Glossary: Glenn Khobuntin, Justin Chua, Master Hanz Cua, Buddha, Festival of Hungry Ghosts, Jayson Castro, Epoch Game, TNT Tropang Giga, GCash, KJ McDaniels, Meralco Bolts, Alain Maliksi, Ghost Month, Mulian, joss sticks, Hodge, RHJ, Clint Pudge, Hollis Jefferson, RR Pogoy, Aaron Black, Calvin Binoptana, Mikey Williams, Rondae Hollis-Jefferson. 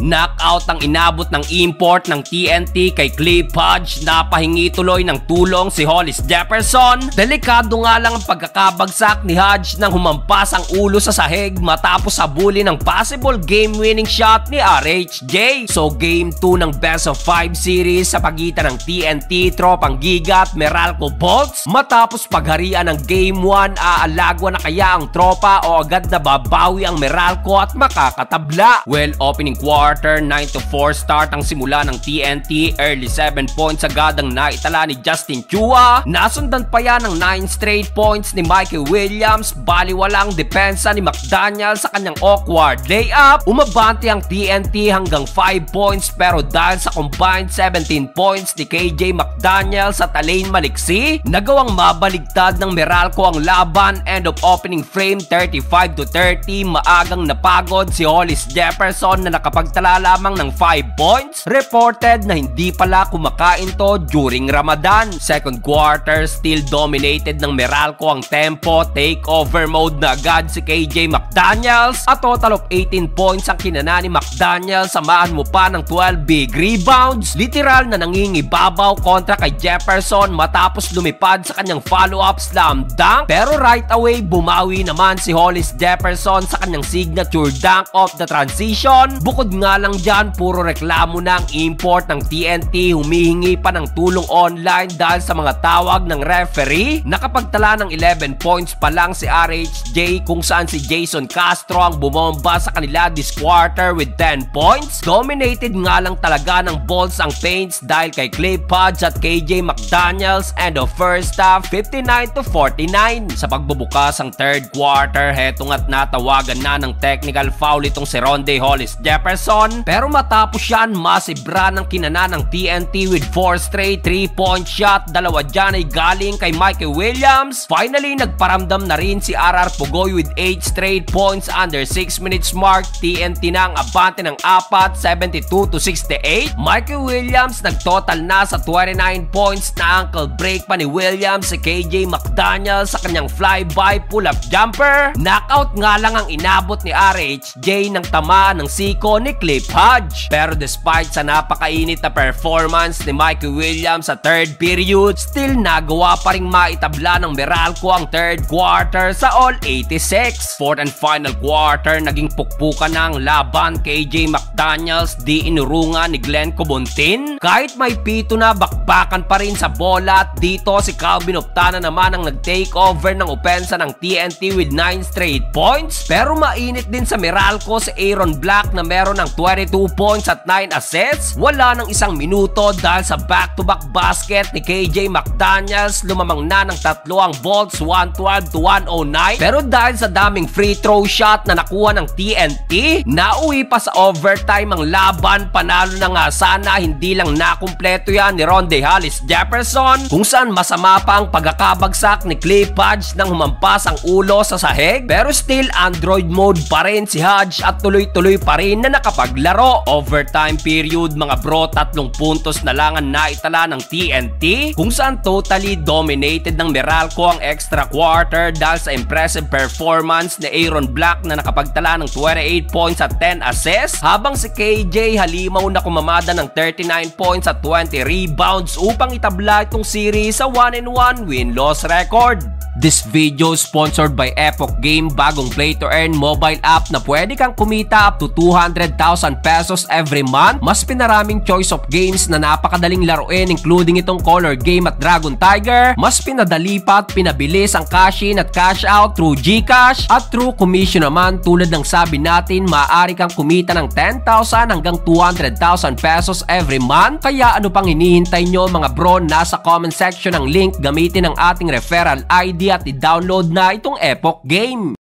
Knockout ang inabot ng import ng TNT kay Clint Pudge. Napahingi tuloy ng tulong si Hollis Jefferson. Delikado nga lang ang pagkakabagsak ni Hodge nang humampas ang ulo sa sahig matapos habulin ang possible game-winning shot ni RHJ. So game 2 ng best of 5 series sa pagitan ng TNT Tropang Giga at Meralco Bolts. Matapos pagharian ng game 1, aalagwa na kaya ang tropa o agad na babawi ang Meralco at makakatabla? Well, opening quarter 9-4 start ang simula ng TNT. Early 7 points agad ang naitala ni Justin Chua. Nasundan pa yan ng 9 straight points ni Mikey Williams. Baliwalang depensa ni McDaniels sa kanyang awkward layup. Umabante ang TNT hanggang 5 points pero dahil sa combined 17 points ni KJ McDaniels at Alain Maliksi, nagawang mabaligtad ng Meralco ang laban. End of opening frame 35-30. Maagang napagod si Hollis Jefferson na nakapagtala lamang ng 5 points. Reported na hindi pala kumakain to during Ramadan. Second quarter, still dominated ng Meralco ang tempo. Takeover mode na agad si KJ McDaniels. A total of 18 points ang kinana ni McDaniels. Samahan mo pa ng 12 big rebounds. Literal na nangingibabaw kontra kay Jefferson matapos lumipad sa kanyang follow-up slam dunk. Pero right away, bumawi naman si Hollis Jefferson sa kanyang signature dunk of the transition. Bukod nga lang dyan, puro reklamo na ang import ng TNT. Humihingi pa ng tulong online dahil sa mga tawag ng referee. Nakapagtala ng 11 points pa lang si RHJ, kung saan si Jayson Castro ang bumomba sa kanila this quarter with 10 points. Dominated nga lang talaga ng Bolts ang paints dahil kay Clint Pudge at KJ McDaniels. And the first half, 59-49. Sa pagbubukas ng third quarter, hetong at natawagan na ng technical foul itong si Rondae Hollis-Jefferson, pero matapos yan, masibra ng kinana ng TNT with 4 straight 3-point shot. Dalawa dyan ay galing kay Mikey Williams. Finally, nagparamdam na rin si RR Pogoy with 8 straight points under 6 minutes mark. TNT na ang abante ng apat, 72-68. Mikey Williams nagtotal na sa 29 points na ankle break pa ni Williams si KJ McDaniels sa kanyang flyby pull-up jumper. Knockout nga lang ang inabot ni RHJ ng tamaan ng siko ni Clint Pudge. Pero despite sa napakainit na performance ni Mikey Williams sa third period, still nagawa pa rin maitabla ng Meralco ang third quarter sa all 86. Fourth and final quarter, naging pukpukan ng laban. KJ McDaniels di inurungan ni Glenn Khobuntin. Kahit may pito na, bakbakan pa rin sa bola at dito si Calvin Binoptana naman ang nag-take over ng opensa ng TNT with 9 straight points. Pero mainit din sa Meralco si Aaron Black na meron ng 22 points at 9 assists. Wala ng isang minuto dahil sa back-to-back basket ni KJ McDaniels. Lumamang na ng tatlo ang Bolts, 112-109. Pero dahil sa daming free throw shot na nakuha ng TNT, nauwi pa sa overtime ang laban. Panalo na nga sana, hindi lang nakumpleto yan ni Rondae Hollis-Jefferson, kung saan masama pa ang pagkakabagsak ni Clint Pudge nang humampas ang ulo sa sahig. Pero still Android mode pa rin si Hodge at tuloy-tuloy pa rin na nakapaglaro. Overtime period mga bro, 3 puntos na lang ang naitala ng TNT, kung saan totally dominated ng Meralco ang extra quarter dahil sa impressive performance ni Aaron Black na nakapagtala ng 28 points at 10 assists, habang si KJ halimaw na kumamada ng 39 points at 20 rebounds upang itabla itong series sa 1-1 win-loss record. This video sponsored by Epoch Game, bagong play to earn mobile app na pwede kang kumita up to 200,000 pesos every month. Mas pinaraming choice of games na napakadaling laruin, including itong Color Game at Dragon Tiger. Mas pinadali pa at pinabilis ang cash in at cash out through GCash at through commission naman. Tulad ng sabi natin, maaari kang kumita ng 10,000 hanggang 200,000 pesos every month. Kaya ano pang hinihintay nyo mga bro? Nasa comment section ang link, gamitin ang ating referral ID at i-download na itong Epoch Game.